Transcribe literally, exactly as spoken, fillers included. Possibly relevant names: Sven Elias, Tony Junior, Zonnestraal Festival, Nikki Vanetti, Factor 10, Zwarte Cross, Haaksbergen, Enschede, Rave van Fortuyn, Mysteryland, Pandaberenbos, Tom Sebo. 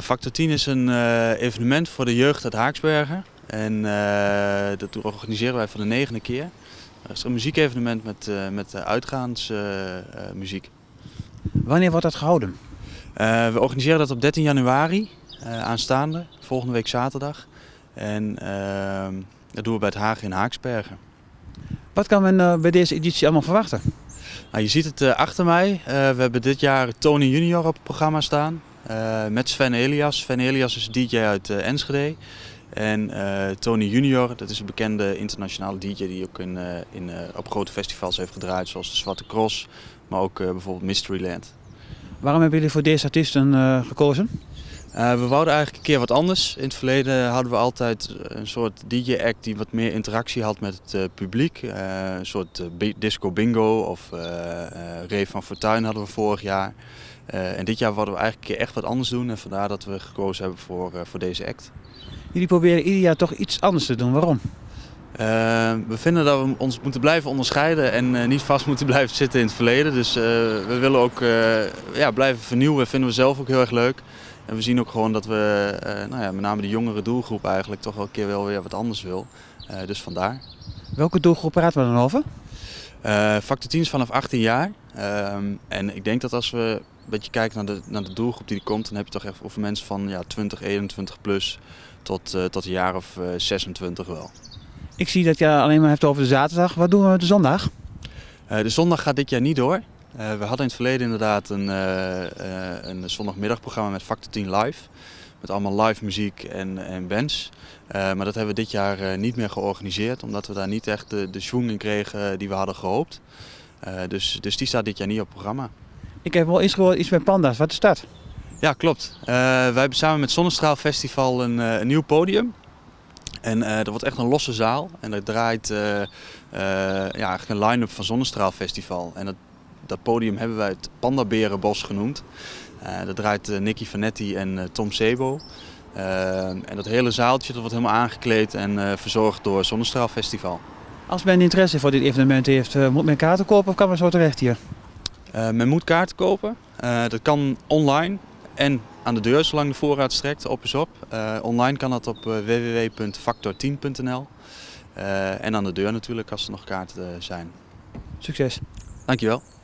Factor tien is een uh, evenement voor de jeugd uit Haaksbergen. En uh, dat organiseren wij voor de negende keer. Het is een muziekevenement met, uh, met uitgaansmuziek. Uh, uh, Wanneer wordt dat gehouden? Uh, we organiseren dat op dertien januari uh, aanstaande, volgende week zaterdag. En uh, dat doen we bij het Haag in Haaksbergen. Wat kan men uh, bij deze editie allemaal verwachten? Nou, je ziet het uh, achter mij. Uh, we hebben dit jaar Tony Junior op het programma staan. Uh, met Sven Elias. Sven Elias is D J uit uh, Enschede. En uh, Tony Junior, dat is een bekende internationale D J die ook in, uh, in, uh, op grote festivals heeft gedraaid. Zoals de Zwarte Cross, maar ook uh, bijvoorbeeld Mysteryland. Waarom hebben jullie voor deze artiesten uh, gekozen? Uh, we wouden eigenlijk een keer wat anders. In het verleden hadden we altijd een soort D J-act die wat meer interactie had met het uh, publiek. Uh, een soort uh, disco bingo of uh, uh, Rave van Fortuyn hadden we vorig jaar. Uh, en dit jaar wilden we eigenlijk een keer echt wat anders doen en vandaar dat we gekozen hebben voor, uh, voor deze act. Jullie proberen ieder jaar toch iets anders te doen, waarom? Uh, we vinden dat we ons moeten blijven onderscheiden en uh, niet vast moeten blijven zitten in het verleden. Dus uh, we willen ook uh, ja, blijven vernieuwen, dat vinden we zelf ook heel erg leuk. En we zien ook gewoon dat we, uh, nou ja, met name de jongere doelgroep eigenlijk, toch wel een keer wel weer wat anders wil. Uh, dus vandaar. Welke doelgroep praten we dan over? Uh, Factor tien is vanaf achttien jaar. Uh, en ik denk dat als we een beetje kijken naar de, naar de doelgroep die er komt, dan heb je toch echt over mensen van ja, twintig, eenentwintig plus tot, uh, tot een jaar of uh, zesentwintig wel. Ik zie dat je alleen maar hebt over de zaterdag. Wat doen we de zondag? Uh, de zondag gaat dit jaar niet door. Uh, we hadden in het verleden inderdaad een, uh, uh, een zondagmiddagprogramma met Factor tien live. Met allemaal live muziek en, en bands. Uh, maar dat hebben we dit jaar uh, niet meer georganiseerd. Omdat we daar niet echt de, de schoen in kregen die we hadden gehoopt. Uh, dus, dus die staat dit jaar niet op het programma. Ik heb wel eens gehoord iets met panda's. Wat is dat? Ja, klopt. Uh, wij hebben samen met Zonnestraal Festival een, uh, een nieuw podium. En uh, er wordt echt een losse zaal. En er draait uh, uh, ja, een line-up van Zonnestraal Festival. En dat, dat podium hebben wij het Pandaberenbos genoemd. Uh, dat draait uh, Nikki Vanetti en uh, Tom Sebo. Uh, en dat hele zaaltje dat wordt helemaal aangekleed en uh, verzorgd door Zonnestraal Festival. Als men interesse voor dit evenement heeft, uh, moet men kaarten kopen of kan men zo terecht hier? Uh, men moet kaarten kopen. Uh, dat kan online en aan de deur, zolang de voorraad strekt, op is op. Uh, online kan dat op uh, w w w punt factor tien punt n l. Uh, en aan de deur natuurlijk, als er nog kaarten zijn. Succes. Dankjewel.